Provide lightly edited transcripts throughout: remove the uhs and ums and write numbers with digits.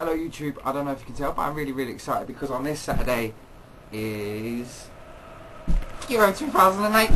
Hello YouTube, I don't know if you can tell, but I'm really, really excited because on this Saturday is Euro 2008.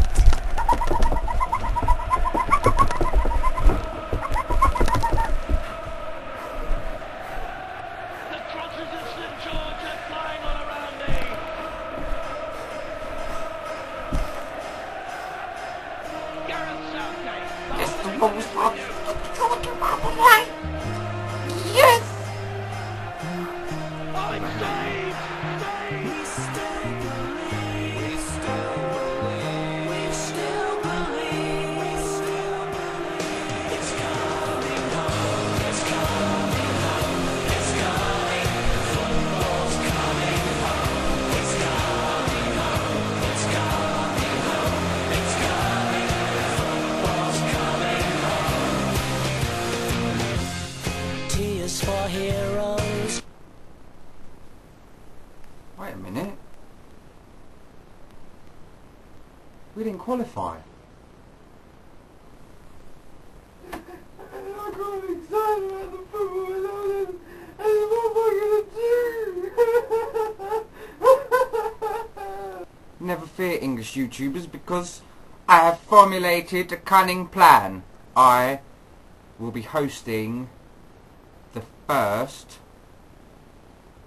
Wait a minute. We didn't qualify. I got excited about the football and what am I gonna do? Never fear, English YouTubers, because I have formulated a cunning plan. I will be hosting the first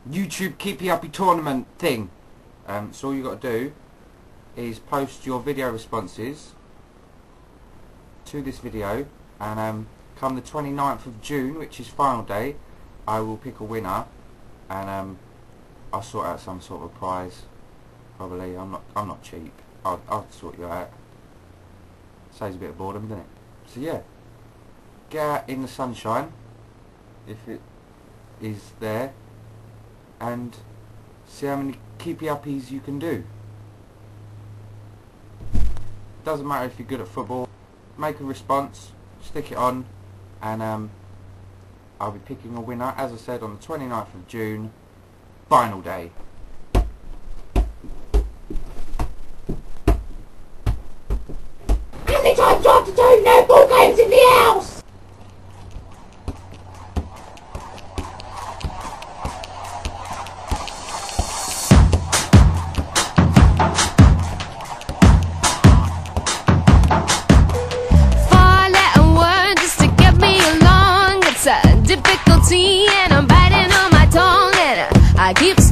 YouTube Keepy Uppy tournament thing. So all you got to do is post your video responses to this video, and come the 29th of June, which is final day, I will pick a winner, and I'll sort out some sort of prize. Probably I'm not cheap. I'll sort you out. Saves a bit of boredom, doesn't it? So yeah, get out in the sunshine if it is there, and see how many keepy uppies you can do. Doesn't matter if you're good at football. Make a response, stick it on, and I'll be picking a winner, as I said, on the 29th of June, final day. How many times do I have to do no ball games in the house? And I'm biting on my tongue and I keep